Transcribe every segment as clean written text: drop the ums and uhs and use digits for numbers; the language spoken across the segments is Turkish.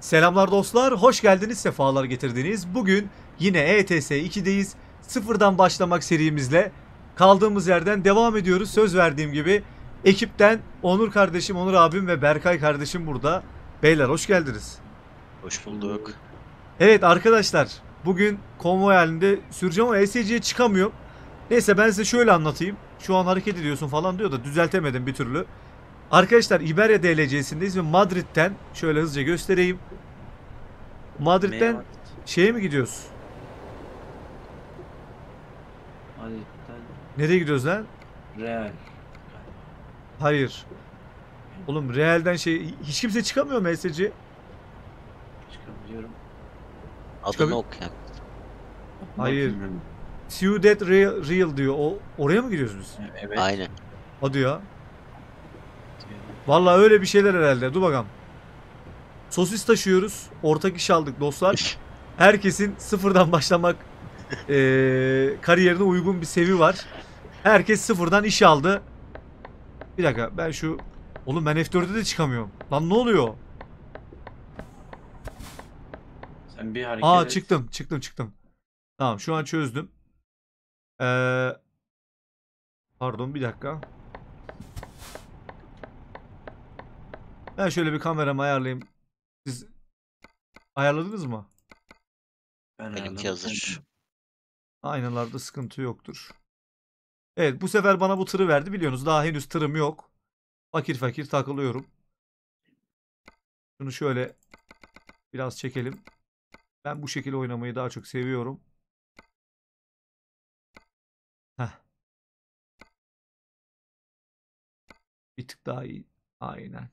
Selamlar dostlar, hoş geldiniz, sefalar getirdiniz. Bugün yine ETS 2'deyiz. Sıfırdan başlamak serimizle kaldığımız yerden devam ediyoruz. Söz verdiğim gibi ekipten Onur kardeşim, Onur abim ve Berkay kardeşim burada. Beyler hoş geldiniz. Hoş bulduk. Evet arkadaşlar, bugün konvoy halinde süreceğim ama ESC'ye çıkamıyorum. Neyse ben size şöyle anlatayım. Şu an hareket ediyorsun falan diyor da düzeltemedim bir türlü. Arkadaşlar İberya DLC'sindeyiz ve Madrid'den şöyle hızlıca göstereyim. Madrid'den Madrid. Şeye mi gidiyoruz? Madrid'den. Nereye gidiyoruz lan? Real. Hayır. Oğlum Real'den şey, hiç kimse çıkamıyor mu SC? Çıkamıyorum. Adını oku yani. Hayır. Ciudad Real diyor. Oraya mı gidiyorsunuz? Evet. Aynen. Hadi ya. Vallahi öyle bir şeyler herhalde. Dur bakalım. Sosis taşıyoruz. Ortak iş aldık dostlar. Herkesin sıfırdan başlamak kariyerine uygun bir sevi var. Herkes sıfırdan iş aldı. Bir dakika ben şu... Oğlum ben F4'e de çıkamıyorum. Lan ne oluyor? Sen bir hareket et. Çıktım. Tamam şu an çözdüm. Pardon bir dakika. Ben şöyle bir kameramı ayarlayayım. Siz ayarladınız mı? Benimki hazır. Aynalarda sıkıntı yoktur. Evet bu sefer bana bu tırı verdi. Biliyorsunuz daha henüz tırım yok. Fakir fakir takılıyorum. Şunu şöyle biraz çekelim. Ben bu şekilde oynamayı daha çok seviyorum. Heh. Bir tık daha iyi. Aynen.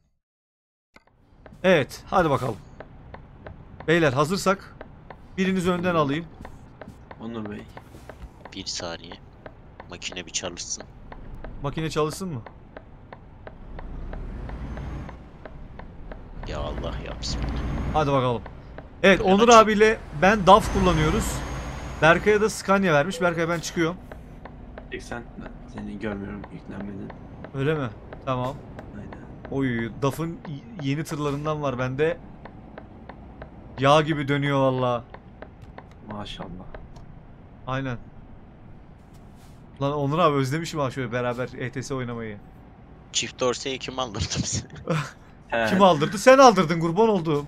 Evet hadi bakalım. Beyler hazırsak biriniz önden alayım. Onur Bey. Bir saniye. Makine bir çalışsın. Makine çalışsın mı? Ya Allah yapsın. Hadi bakalım. Evet ben Onur abiyle ben DAF kullanıyoruz. Berkay'a da Scania vermiş. Berkay ben çıkıyorum. Sen seni görmüyorum yüklenmedin. Öyle mi? Tamam. Oy, DAF'ın yeni tırlarından var bende. Yağ gibi dönüyor valla. Maşallah. Aynen. Lan Onur abi özlemişim ha şöyle beraber ETS oynamayı. Çift dorseyi kim aldırdı bize? Evet. Kim aldırdı? Sen aldırdın kurban olduğum.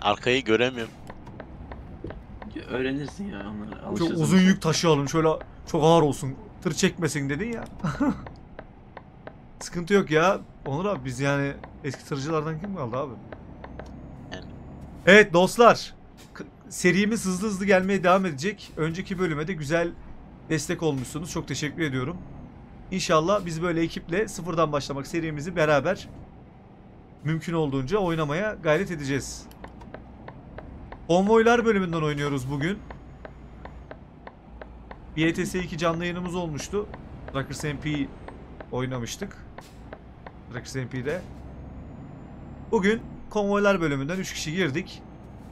Arkayı göremiyorum. Öğrenirsin ya onları. Çok uzun yük taşıyalım şöyle çok ağır olsun. Tır çekmesin dedin ya. Sıkıntı yok ya. Onur abi biz yani eski tırcılardan kim kaldı abi? Evet dostlar. Serimiz hızlı hızlı gelmeye devam edecek. Önceki bölüme de güzel destek olmuşsunuz. Çok teşekkür ediyorum. İnşallah biz böyle ekiple sıfırdan başlamak serimizi beraber mümkün olduğunca oynamaya gayret edeceğiz. Konvoylar bölümünden oynuyoruz bugün. ETS2 canlı yayınımız olmuştu. Truckers MP oynamıştık. Truckers MP'de. Bugün konvoylar bölümünden 3 kişi girdik.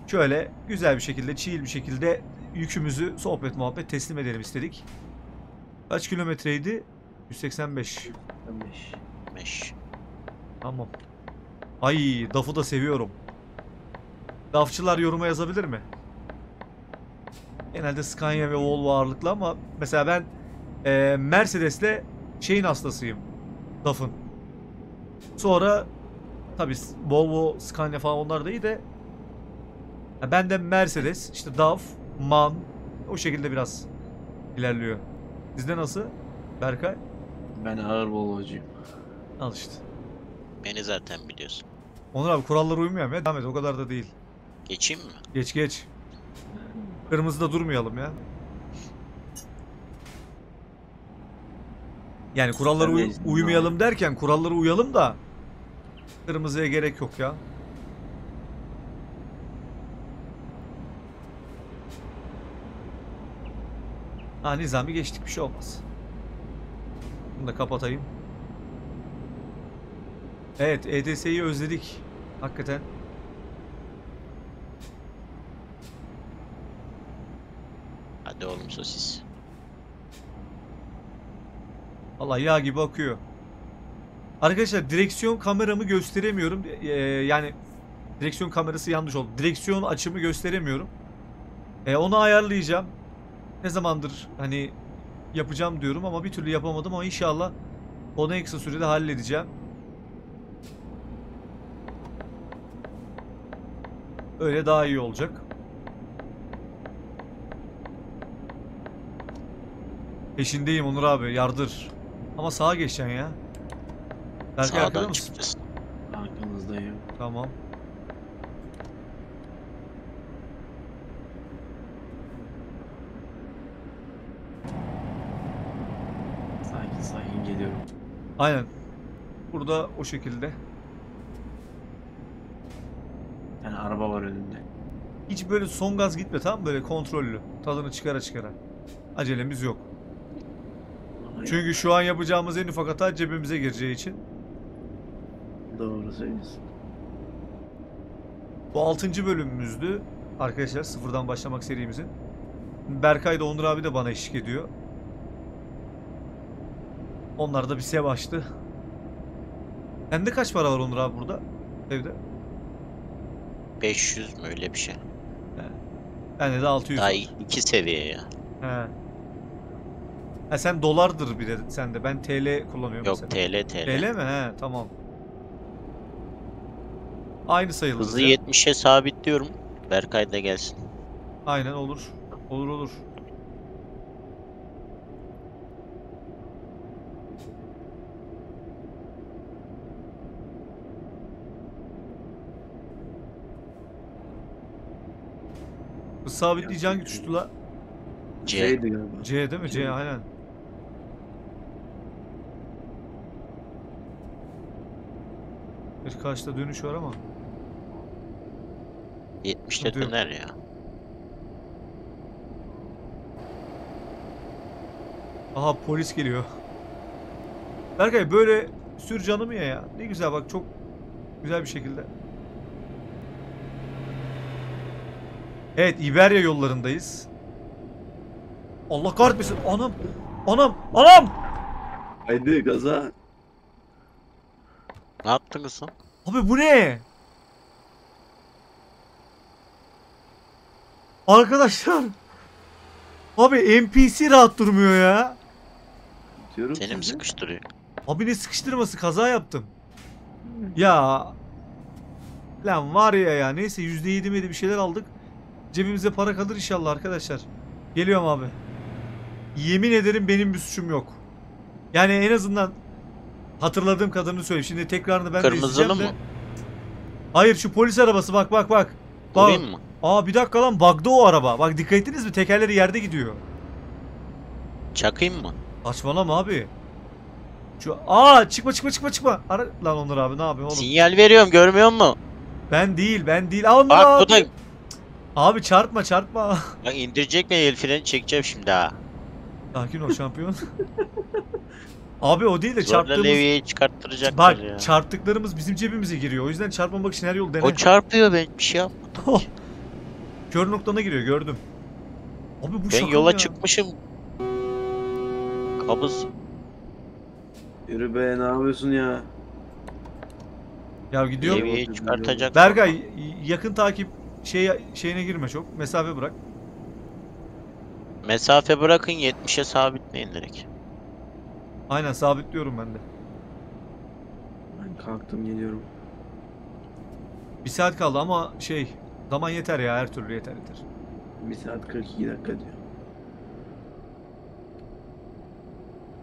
Şöyle güzel bir şekilde, chill bir şekilde yükümüzü sohbet muhabbet teslim edelim istedik. Kaç kilometreydi? 185. 5. Tamam. Ay, DAF'ı da seviyorum. DAF'çılar yoruma yazabilir mi? Genelde Scania ve Volvo ağırlıklı ama mesela ben Mercedes'le şeyin hastasıyım. DAF'ın. Sonra tabii Volvo, Scania falan onlar da iyi de ben de Mercedes, işte DAF, Man o şekilde biraz ilerliyor. Sizde nasıl Berkay? Ben ağır Volvo'cuyum. Al işte. Beni zaten biliyorsun. Onur abi kurallara uymuyor ya. Devam et, o kadar da değil. Geçeyim mi? Geç. Kırmızıda durmayalım ya. Yani kurallara uymayalım derken kurallara uyalım da kırmızıya gerek yok ya. Ha Nizami geçtik bir şey olmaz. Bunu da kapatayım. Evet ETS'yi özledik. Hakikaten. Hadi oğlum sosis. Valla yağ gibi akıyor. Arkadaşlar direksiyon kameramı gösteremiyorum. Yani Direksiyon kamerası yanlış oldu. Direksiyon açımı gösteremiyorum. Onu ayarlayacağım. Ne zamandır hani yapacağım diyorum ama bir türlü yapamadım ama inşallah onu en kısa sürede halledeceğim. Öyle daha iyi olacak. Peşindeyim Onur abi, yardır. Ama sağa geçeceksin ya. Berkay arkada mısın? Arkanızdayım. Tamam. Sakin sakin geliyorum. Aynen. Burada o şekilde. Yani araba var önünde. Hiç böyle son gaz gitme, tamam, böyle kontrollü. Tadını çıkara çıkara. Acelemiz yok. Çünkü şu an yapacağımız en ufak hata cebimize gireceği için. Doğru söylüyorsun. Bu 6. bölümümüzdü. Arkadaşlar sıfırdan başlamak serimizin. Berkay da Onur abi de bana eşlik ediyor. Onlar da bir sevaçtı. Sende kaç para var Onur abi burada? Evde? 500 mü öyle bir şey? He. Bende de 600. Daha iki seviye ya. He. Ha, sen dolardır bir de sende. Ben TL kullanıyorum. Yok mesela. TL. TL mi? He tamam. Aynı sayılır. Hızı 70'e sabitliyorum. Berkay da gelsin. Aynen olur. Olur olur. Hızı sabitleyeceğin güçtü la. C diyor. C değil mi? C aynen. Kaçta dönüş var ama 70'te döner ya. Aha polis geliyor. Berkay böyle sür canım ya. Ne güzel bak, çok güzel bir şekilde. Evet, İberya yollarındayız. Allah kahretmesin. Anam. Anam. Anam. Haydi gaza. Ne yaptın kızım? Abi bu ne? Arkadaşlar. Abi NPC rahat durmuyor ya. Seni mi sıkıştırıyor? Abi ne sıkıştırması, kaza yaptım. Ya. Lan var ya ya, neyse %7'de bir şeyler aldık. Cebimize para kalır inşallah arkadaşlar. Geliyorum abi. Yemin ederim benim bir suçum yok. Yani en azından hatırladığım kadarını söyleyeyim. Şimdi tekrarını ben de izleyeceğim de. Mı? Hayır şu polis arabası bak bak bak. Bak. Mı? Aa bir dakika lan, bug'da o araba. Bak dikkat ettiniz mi? Tekerleri yerde gidiyor. Çakayım mı? Saçmalama abi. Şu aa çıkma çıkma çıkma çıkma. Ara lan Onur abi, ne yapayım oğlum? Sinyal veriyorum, görmüyor musun? Ben değil. Al bak abi. Bu da... Abi çarpma çarpma. Bak indirecek mi, el freni çekeceğim şimdi ha. Sakin ol şampiyon. Abi o değil de çarptığımız... Leviyeyi çıkarttıracaklar bak, ya. Bak çarptıklarımız bizim cebimize giriyor. O yüzden çarpmamak için her yol dene. O çarpıyor, ben bir şey yapmadım. Kör noktana giriyor, gördüm. Abi bu ben yola ya çıkmışım. Kabız. Yürü be, ne yapıyorsun ya? Ya gidiyor. Leviyeyi çıkartacak. Berkay yakın takip şeyine girme çok. Mesafe bırak. Mesafe bırakın, 70'e sabitleyin direkt. Aynen sabitliyorum ben de. Ben kalktım geliyorum. Bir saat kaldı ama şey, zaman yeter ya, her türlü yeter. Bir saat 42 dakika diyor.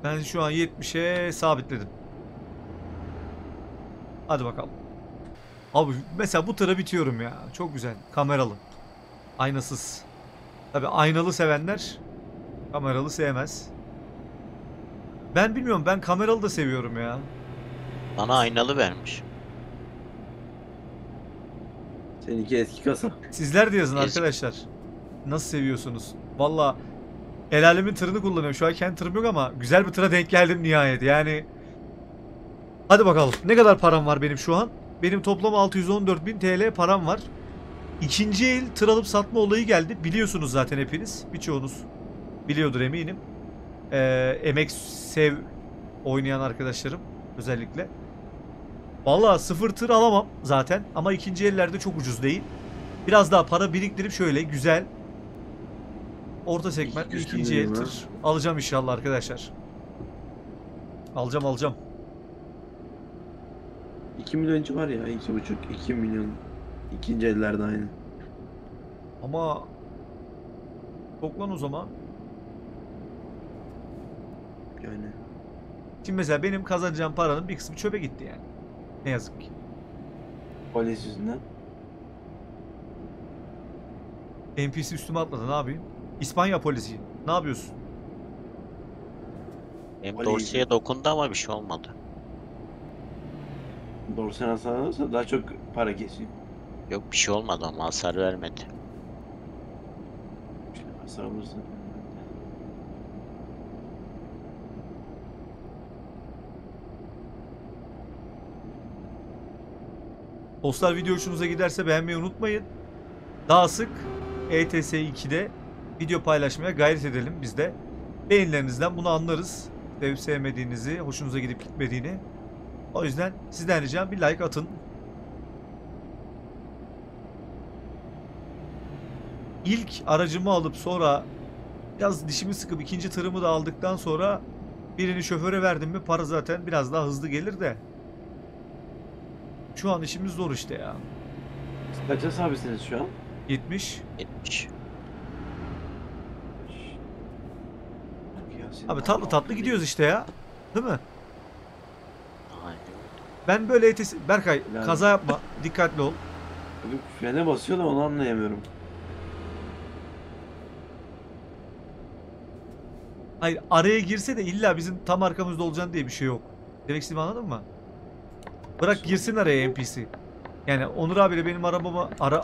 Ben şu an 70'e sabitledim. Hadi bakalım. Abi mesela bu tıra bitiyorum ya. Çok güzel. Kameralı. Aynasız. Tabii aynalı sevenler kameralı sevmez. Ben bilmiyorum, ben kameralı da seviyorum ya. Bana aynalı vermiş. Seninki eski kasa. Sizler de yazın arkadaşlar. Nasıl seviyorsunuz? Valla el alemin tırını kullanıyorum. Şu an kendi tırım yok ama güzel bir tıra denk geldim nihayet. Yani hadi bakalım. Ne kadar param var benim şu an? Benim toplam 614.000 TL param var. İkinci el tır alıp satma olayı geldi. Biliyorsunuz zaten hepiniz. Birçoğunuz biliyordur eminim. Emek sev oynayan arkadaşlarım özellikle. Vallahi sıfır tır alamam zaten. Ama ikinci ellerde çok ucuz değil. Biraz daha para biriktirip şöyle güzel orta segment ikinci el tır alacağım inşallah arkadaşlar. Alacağım alacağım. 2 milyoncu var ya, 2,5 2 milyon ikinci ellerde aynı. Ama toplan o zaman. Yani. Şimdi mesela benim kazanacağım paranın bir kısmı çöpe gitti yani. Ne yazık ki. Polis yüzünden. NPC üstüme atladı, ne yapayım? İspanya polisi. Ne yapıyorsun? Hem dorseye dokundu ama bir şey olmadı. Dorsen hasar olursa daha çok para kesiyor. Yok bir şey olmadı ama hasar vermedi. Hasar olursa. Dostlar, video hoşunuza giderse beğenmeyi unutmayın. Daha sık ETS2'de video paylaşmaya gayret edelim biz de. Beğenilerinizden bunu anlarız. Sevip sevmediğinizi, hoşunuza gidip gitmediğini. O yüzden sizden ricam bir like atın. İlk aracımı alıp sonra biraz dişimi sıkıp ikinci tırımı da aldıktan sonra birini şoföre verdim mi para zaten biraz daha hızlı gelir de. Şu an işimiz zor işte ya. Kaç hesabısınız şu an? 70. 70. Abi tatlı tatlı gidiyoruz işte ya. Değil mi? Ben böyle ETS... Berkay yani... kaza yapma. Dikkatli ol. Frene basıyor da onu anlayamıyorum. Hayır, araya girse de illa bizim tam arkamızda olacağını diye bir şey yok. Demek istediğimi anladın mı? Bırak girsin araya NPC. Yani Onur abiyle benim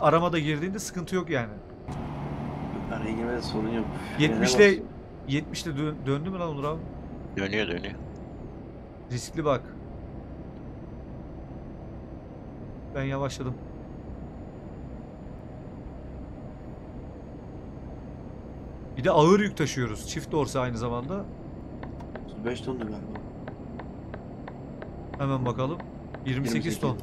aramada girdiğinde sıkıntı yok yani. Araya girmede sorun yok. 70'le döndü mü lan Onur abi? Dönüyor dönüyor. Riskli bak. Ben yavaşladım. Bir de ağır yük taşıyoruz. Çift dorsa aynı zamanda. 5 ton galiba. Hemen bakalım. 28 ton.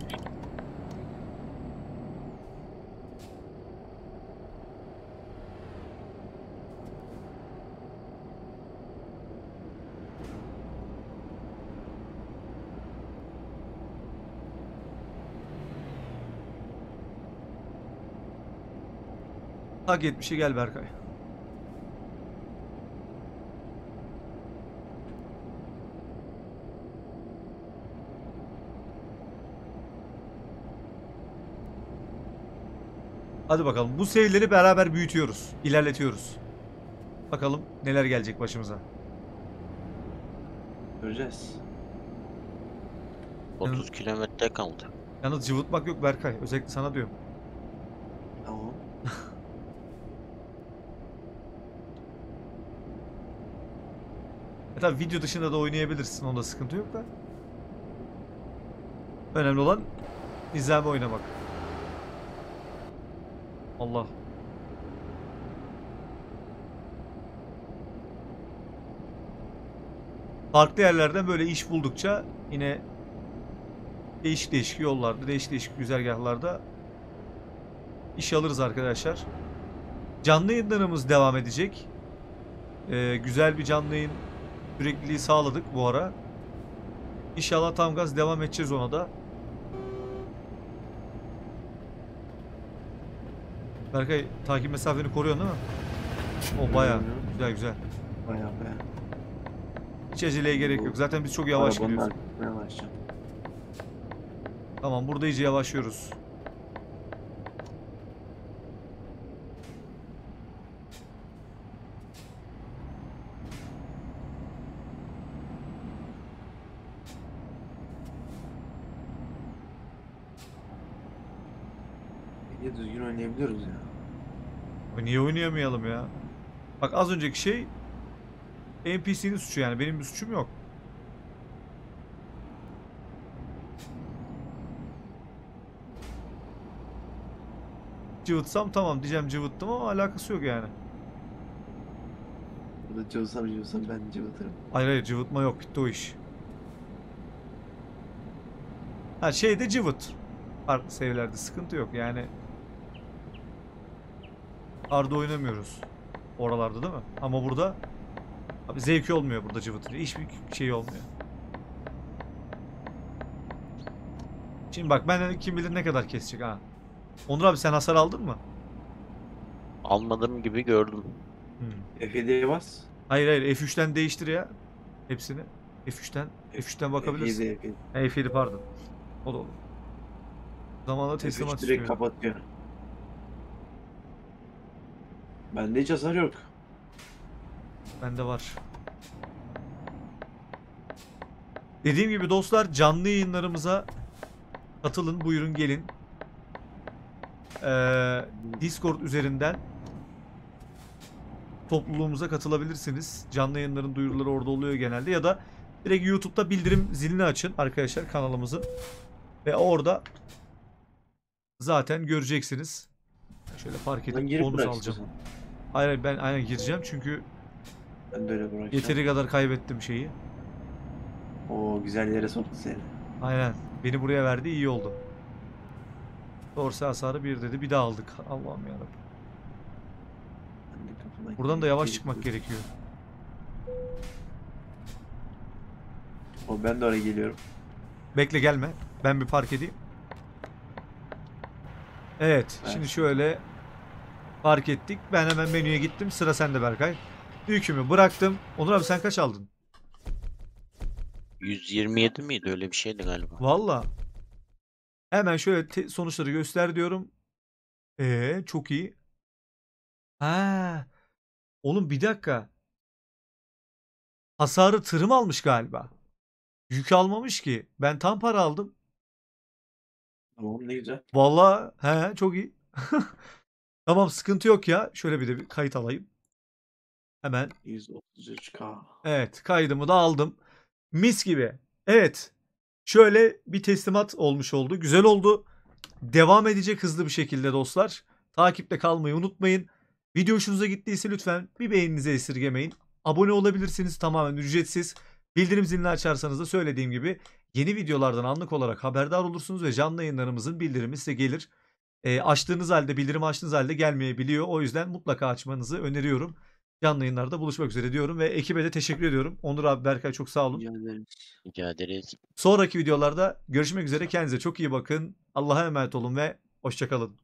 Tak 70'e gel Berkay. Hadi bakalım. Bu serileri beraber büyütüyoruz. İlerletiyoruz. Bakalım neler gelecek başımıza. Göreceğiz. 30 kilometre kaldı. Yalnız cıvıtmak yok Berkay. Özellikle sana diyorum. Tamam. Tabi video dışında da oynayabilirsin. Onda sıkıntı yok da. Önemli olan izleme oynamak. Allah. Farklı yerlerden böyle iş buldukça yine değişik değişik yollarda, değişik değişik güzergahlarda iş alırız arkadaşlar. Canlı yayınlarımız devam edecek. Güzel bir canlı yayın sürekliliği sağladık bu ara. İnşallah tam gaz devam edeceğiz ona da. Berkay takip mesafeni koruyorsun değil mi? O bayağı güzel güzel. Bayağı bayağı. Hiç aceleye gerek yok. Zaten biz çok yavaş gidiyoruz. Tamam, burada iyice yavaşlıyoruz. Düzgün oynayabiliyoruz ya. Niye oynayamayalım ya? Bak az önceki şey NPC'nin suçu yani, benim bir suçum yok. Cıvıtsam tamam diyeceğim, cıvıttım ama alakası yok yani. Burada cıvıtsam ben cıvıtırım. Hayır hayır, cıvıtma yok, bitti o iş. Ha şeyde cıvıt. Farklı seviyelerde sıkıntı yok yani. Arda oynamıyoruz oralarda değil mi? Ama burada abi zevki olmuyor burada cıvıtın. Hiçbir şey olmuyor. Şimdi bak benden kim bilir ne kadar kesecek ha. Onur abi sen hasar aldın mı? Almadım gibi gördüm. F7'ye bas. Hayır hayır F3'ten değiştir ya. Hepsini. F3'ten bakabilirsin. F7 pardon. O da olur. Zamanla teslimat direkt kapatıyor. Bende hiç hasar yok. Bende var. Dediğim gibi dostlar canlı yayınlarımıza katılın, buyurun gelin. Discord üzerinden topluluğumuza katılabilirsiniz. Canlı yayınların duyuruları orada oluyor genelde ya da direkt YouTube'da bildirim zilini açın arkadaşlar kanalımızın ve orada zaten göreceksiniz. Şöyle fark edip bonus alacağım. Hayır ben aynen gireceğim çünkü yeteri kadar kaybettim şeyi. O güzel yere soktu seni. Aynen. Beni buraya verdi iyi oldu. Dorsa hasarı 1 dedi. Bir daha aldık. Allah'ım yarabbim. Buradan da yavaş çıkmak gerekiyor. O ben de oraya geliyorum. Bekle gelme. Ben bir park edeyim. Evet. Ben şimdi şöyle park ettik. Ben hemen menüye gittim. Sıra sende Berkay. Yükümü bıraktım. Onur abi sen kaç aldın? 127 miydi? Öyle bir şeydi galiba. Valla. Hemen şöyle sonuçları göster diyorum. Çok iyi. Ha. Oğlum bir dakika. Hasarı tırım almış galiba. Yük almamış ki. Ben tam para aldım. Tamam ne güzel. Valla he çok iyi. Tamam sıkıntı yok ya. Şöyle bir de bir kayıt alayım. Hemen. 133K. Evet kaydımı da aldım. Mis gibi. Evet. Şöyle bir teslimat olmuş oldu. Güzel oldu. Devam edecek hızlı bir şekilde dostlar. Takipte kalmayı unutmayın. Video hoşunuza gittiyse lütfen bir beğeninizi esirgemeyin. Abone olabilirsiniz tamamen ücretsiz. Bildirim zilini açarsanız da söylediğim gibi yeni videolardan anlık olarak haberdar olursunuz ve canlı yayınlarımızın bildirimi size gelir. Bildirimi açtığınız halde gelmeyebiliyor. O yüzden mutlaka açmanızı öneriyorum. Canlı yayınlarda buluşmak üzere diyorum ve ekibe de teşekkür ediyorum. Onur abi, Berkay çok sağ olun. Rica ederiz. Sonraki videolarda görüşmek üzere. Kendinize çok iyi bakın. Allah'a emanet olun ve hoşça kalın.